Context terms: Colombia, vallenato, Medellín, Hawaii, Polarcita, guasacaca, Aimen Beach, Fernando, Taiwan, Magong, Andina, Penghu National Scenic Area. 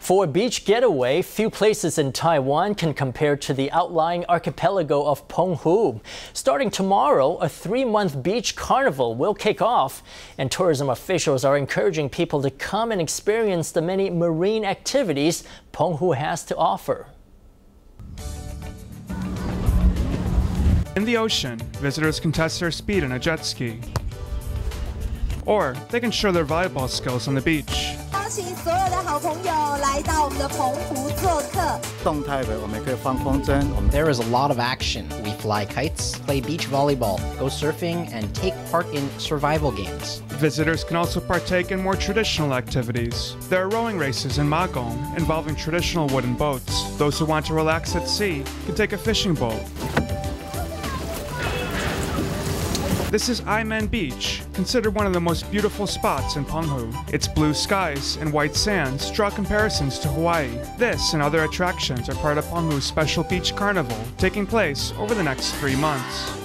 For a beach getaway, few places in Taiwan can compare to the outlying archipelago of Penghu. Starting tomorrow, a 3-month beach carnival will kick off, and tourism officials are encouraging people to come and experience the many marine activities Penghu has to offer. In the ocean, visitors can test their speed on a jet ski, or they can show their volleyball skills on the beach. 请所有的好朋友来到我们的澎湖做客。动态的我们可以放风筝。There is a lot of action. We fly kites, play beach volleyball, go surfing, and take part in survival games. Visitors can also partake in more traditional activities. There are rowing races in Magong involving traditional wooden boats. Those who want to relax at sea can take a fishing boat. This is Aimen Beach, considered one of the most beautiful spots in Penghu. Its blue skies and white sands draw comparisons to Hawaii. This and other attractions are part of Penghu's special beach carnival, taking place over the next 3 months.